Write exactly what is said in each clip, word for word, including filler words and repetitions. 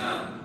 done.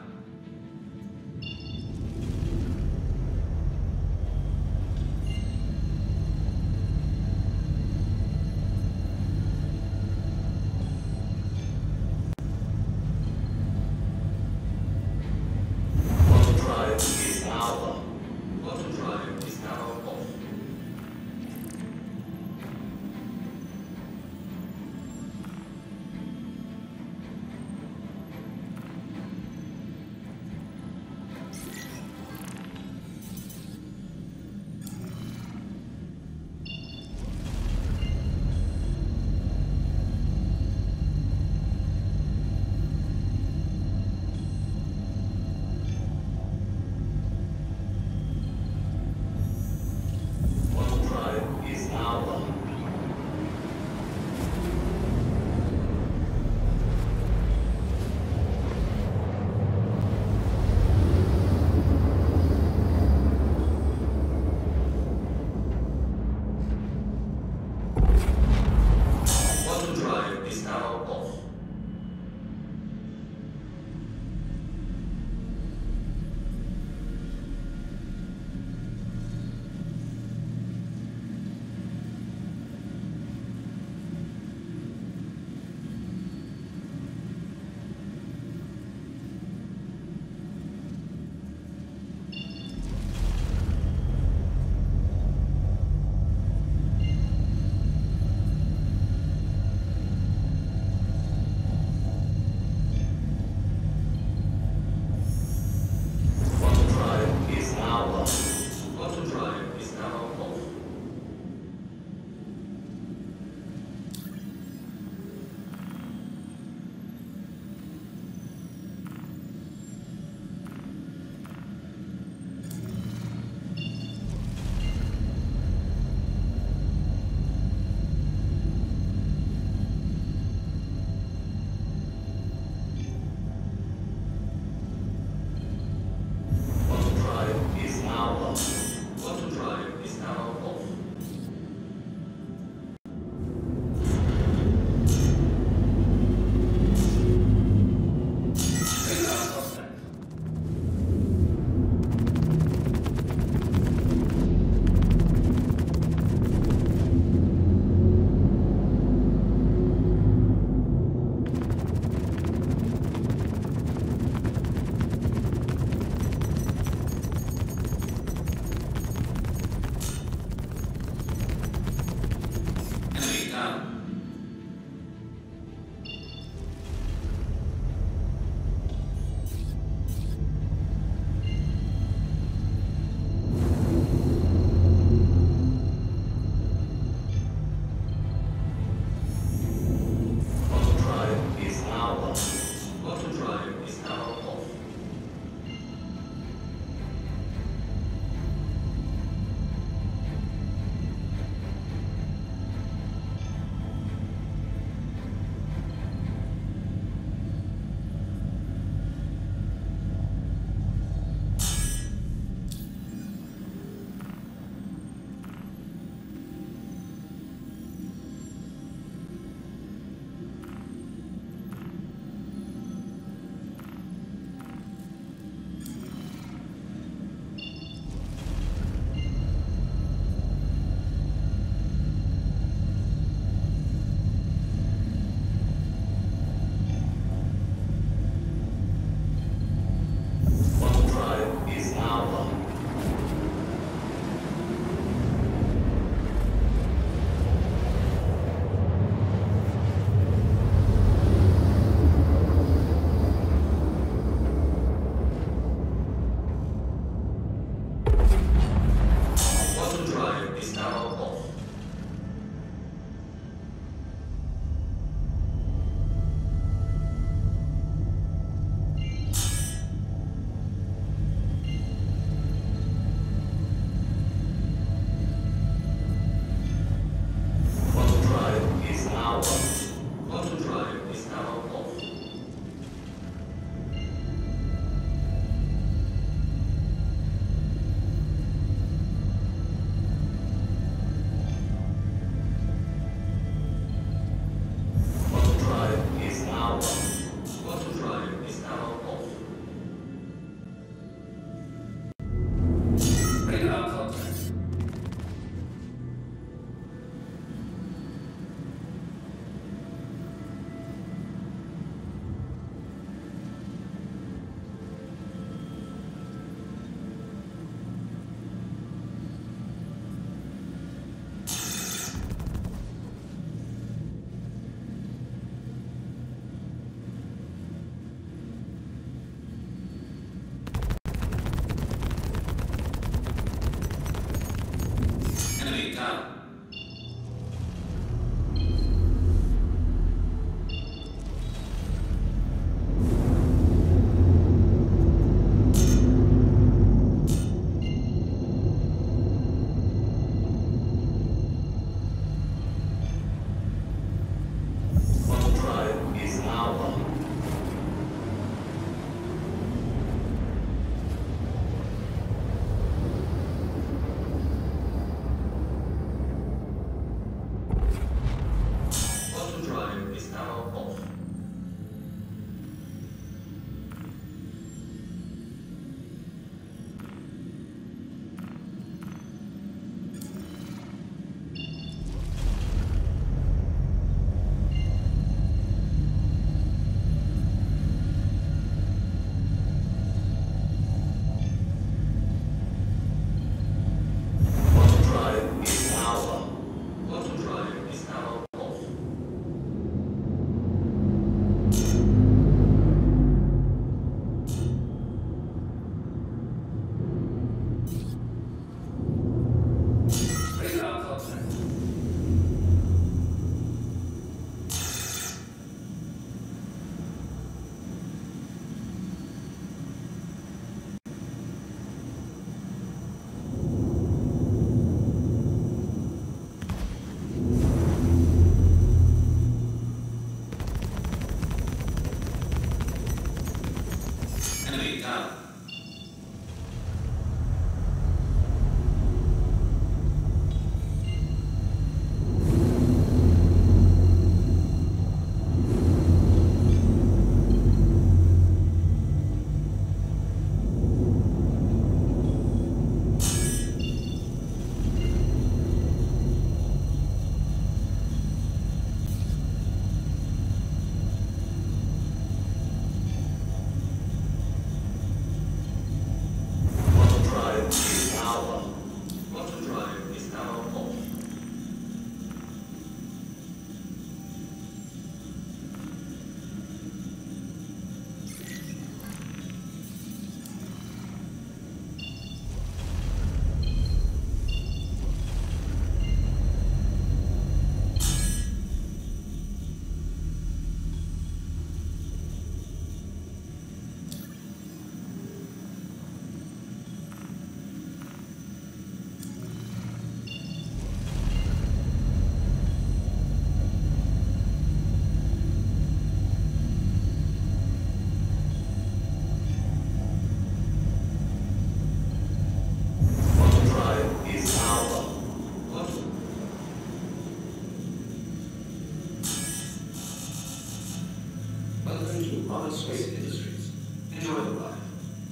other space industries. Enjoy the ride.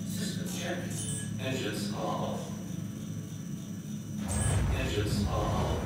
System check. Engines are off. Engines are off.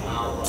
Now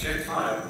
Check fire.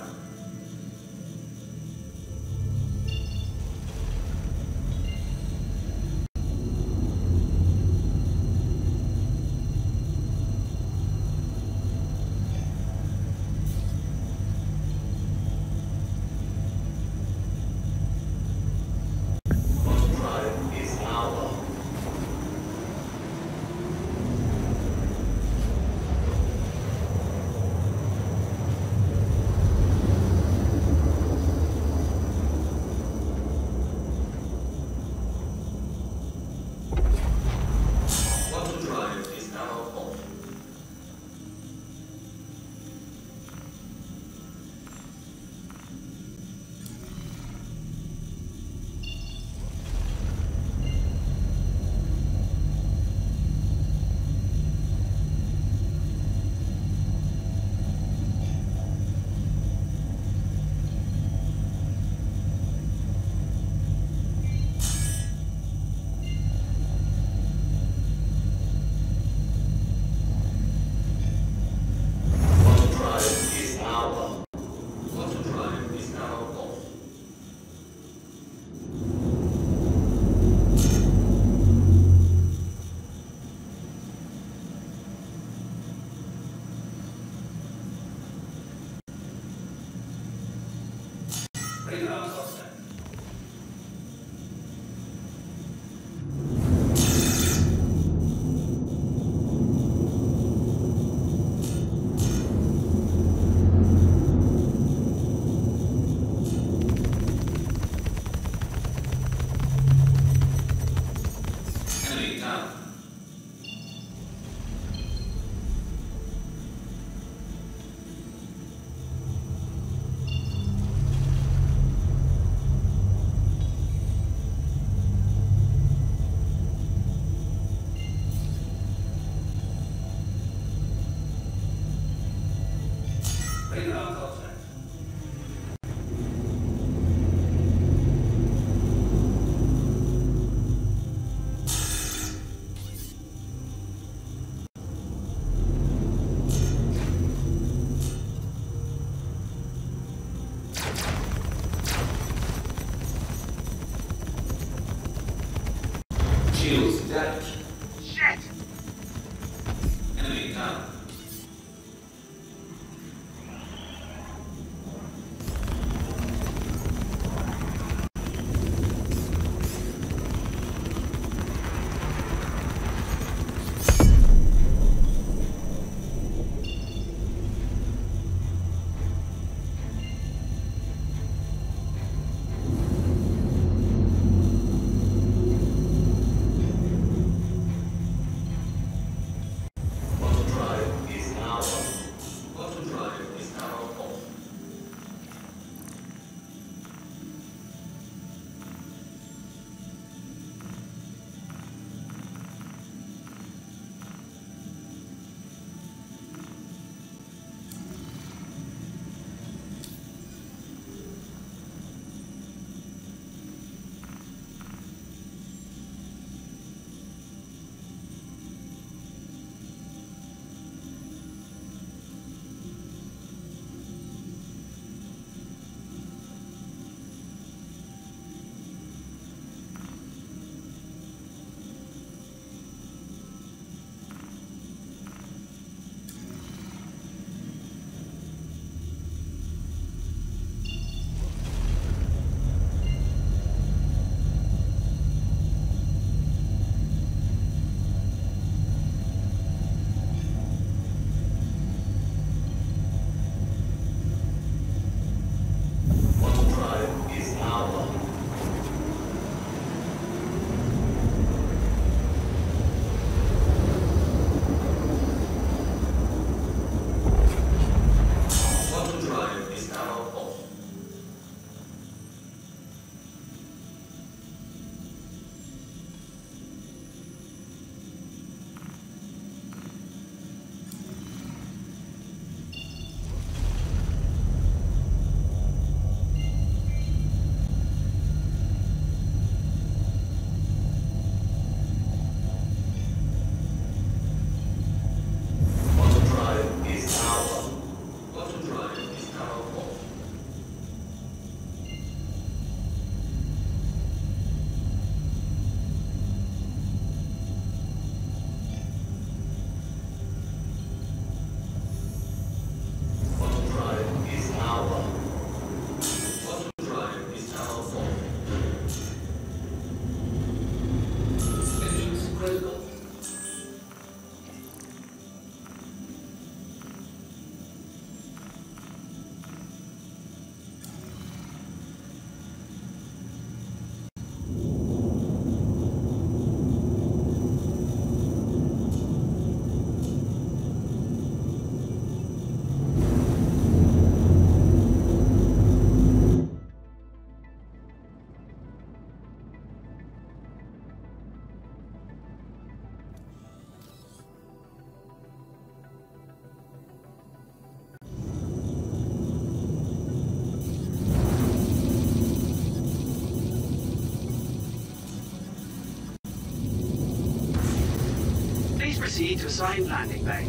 Proceed to assigned landing bay.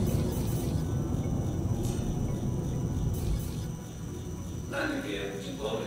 Landing gear deployed.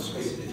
Space